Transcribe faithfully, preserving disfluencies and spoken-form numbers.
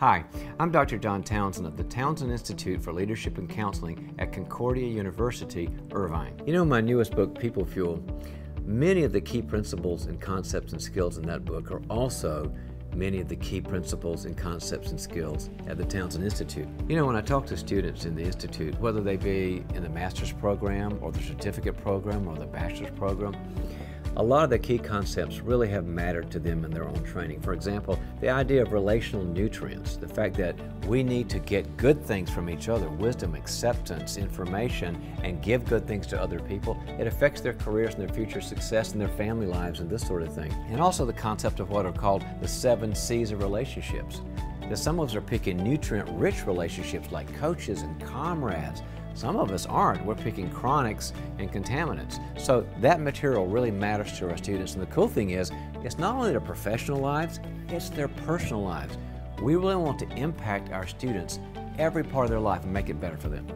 Hi, I'm Doctor John Townsend of the Townsend Institute for Leadership and Counseling at Concordia University, Irvine. You know, my newest book, People Fuel, many of the key principles and concepts and skills in that book are also many of the key principles and concepts and skills at the Townsend Institute. You know, when I talk to students in the Institute, whether they be in the master's program or the certificate program or the bachelor's program, a lot of the key concepts really have mattered to them in their own training. For example, the idea of relational nutrients, the fact that we need to get good things from each other, wisdom, acceptance, information, and give good things to other people. It affects their careers and their future success and their family lives and this sort of thing. And also the concept of what are called the seven C's of relationships. That some of us are picking nutrient-rich relationships like coaches and comrades. Some of us aren't. We're picking chronics and contaminants. So that material really matters to our students. And the cool thing is, it's not only their professional lives, it's their personal lives. We really want to impact our students every part of their life and make it better for them.